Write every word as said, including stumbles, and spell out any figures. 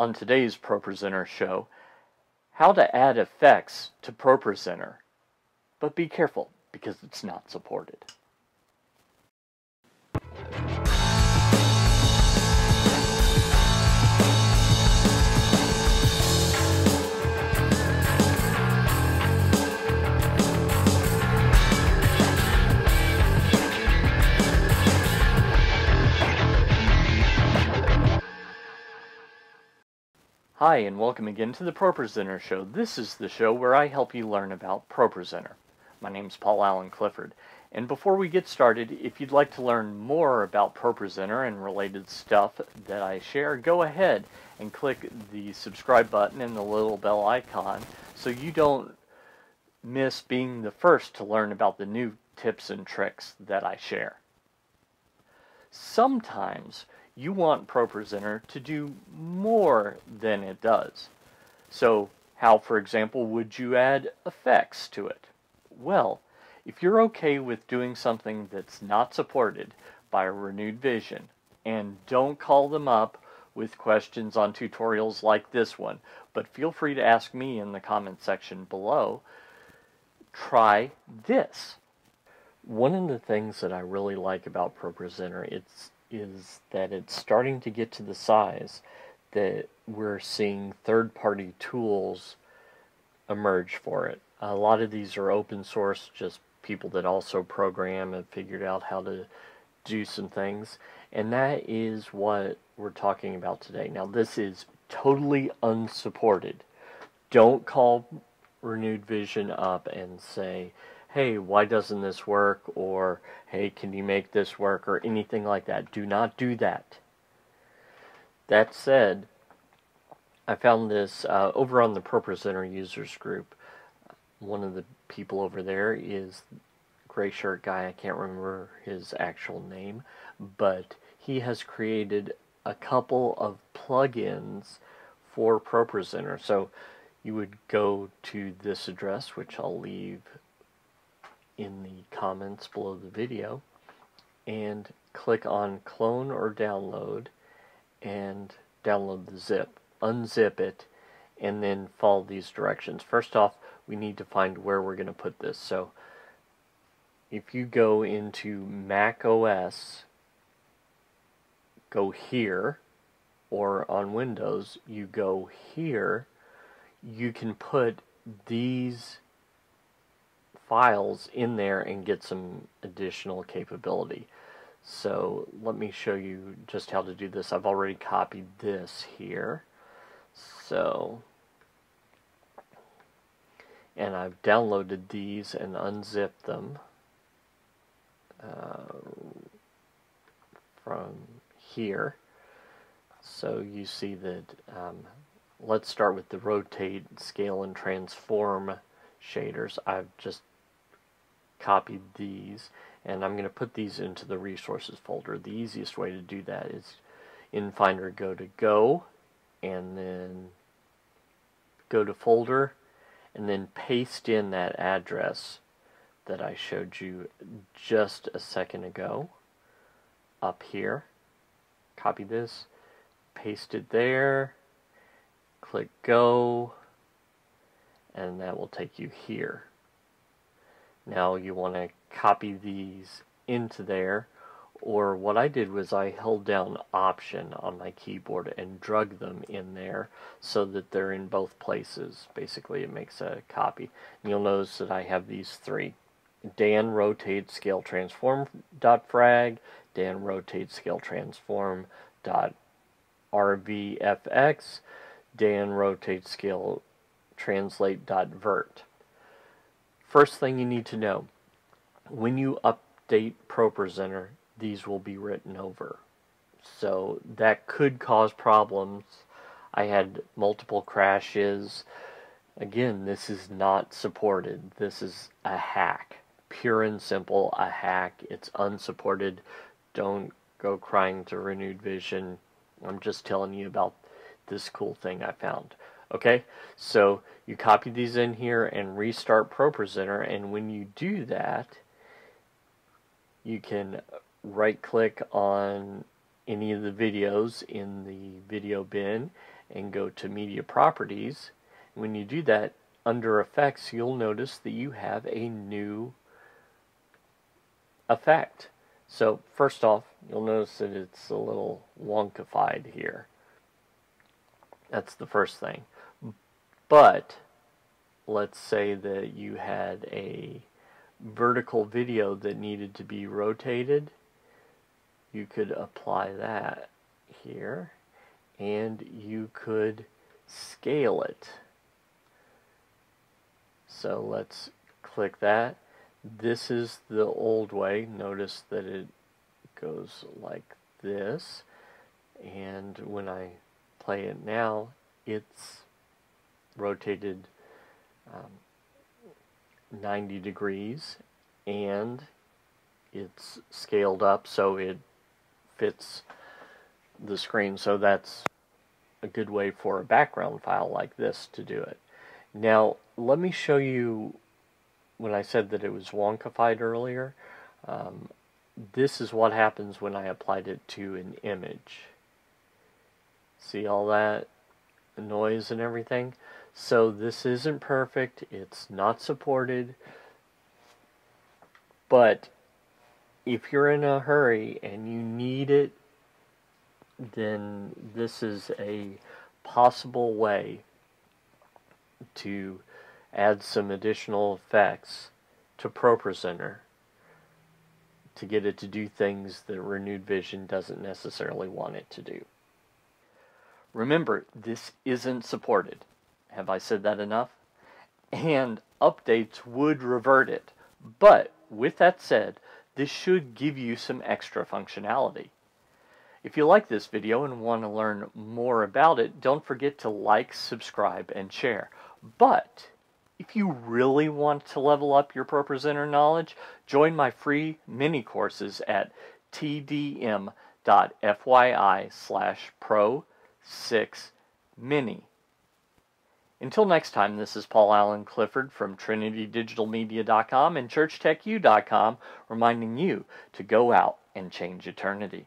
on today's ProPresenter show, how to add effects to ProPresenter. But be careful, because it's not supported. Hi, and welcome again to the ProPresenter Show. This is the show where I help you learn about ProPresenter. My name is Paul Alan Clifford, and before we get started, if you'd like to learn more about ProPresenter and related stuff that I share, go ahead and click the subscribe button and the little bell icon so you don't miss being the first to learn about the new tips and tricks that I share. Sometimes you want ProPresenter to do more than it does. So how, for example, would you add effects to it? Well, if you're okay with doing something that's not supported by Renewed Vision, and don't call them up with questions on tutorials like this one, but feel free to ask me in the comment section below, try this. One of the things that I really like about ProPresenter, it's is that it's starting to get to the size that we're seeing third-party tools emerge for it. A lot of these are open source, just people that also program and figured out how to do some things, and that is what we're talking about today. Now, this is totally unsupported. Don't call Renewed Vision up and say, hey, why doesn't this work? Or, hey, can you make this work? Or anything like that. Do not do that. That said, I found this uh, over on the ProPresenter users group. One of the people over there is gray shirt guy. I can't remember his actual name, but he has created a couple of plugins for ProPresenter. So you would go to this address, which I'll leave in the comments below the video, and click on clone or download and download the zip, unzip it, and then follow these directions. First off, we need to find where we're going to put this. So if you go into Mac O S, go here, or on Windows, you go here, you can put these files in there and get some additional capability. So let me show you just how to do this. I've already copied this here, so, and I've downloaded these and unzipped them uh, from here. So you see that um, let's start with the rotate, scale, and transform shaders. I've just copied these, and I'm going to put these into the resources folder. The easiest way to do that is in Finder, go to Go, and then go to Folder, and then paste in that address that I showed you just a second ago up here. Copy this, paste it there, click Go, and that will take you here. Now you want to copy these into there, or what I did was I held down Option on my keyboard and drug them in there so that they're in both places. Basically, it makes a copy. And you'll notice that I have these three: Dan rotate scale transform dot frag, Dan rotate scale transform dot rvfx, Dan rotate scale translate dot vert. First thing you need to know, when you update ProPresenter, these will be written over. So that could cause problems. I had multiple crashes. Again, this is not supported. This is a hack. Pure and simple, a hack. It's unsupported. Don't go crying to Renewed Vision. I'm just telling you about this cool thing I found. Okay, so you copy these in here and restart ProPresenter, and when you do that, you can right click on any of the videos in the video bin and go to Media Properties. When you do that, under Effects, you'll notice that you have a new effect. So first off, you'll notice that it's a little wonkified here. That's the first thing. But let's say that you had a vertical video that needed to be rotated. You could apply that here, and you could scale it. So let's click that. This is the old way. Notice that it goes like this, and when I play it now, it's rotated um, ninety degrees, and it's scaled up so it fits the screen. So that's a good way for a background file like this to do it. Now let me show you, when I said that it was wonkified earlier, um, this is what happens when I applied it to an image. See all that noise and everything? So this isn't perfect, it's not supported, but if you're in a hurry and you need it, then this is a possible way to add some additional effects to ProPresenter to get it to do things that Renewed Vision doesn't necessarily want it to do. Remember, this isn't supported. Have I said that enough? And updates would revert it. But with that said, this should give you some extra functionality. If you like this video and want to learn more about it, don't forget to like, subscribe, and share. But if you really want to level up your ProPresenter knowledge, join my free mini courses at t d m dot f y i slash pro six mini. Until next time, this is Paul Alan Clifford from trinity digital media dot com and church tech u dot com reminding you to go out and change eternity.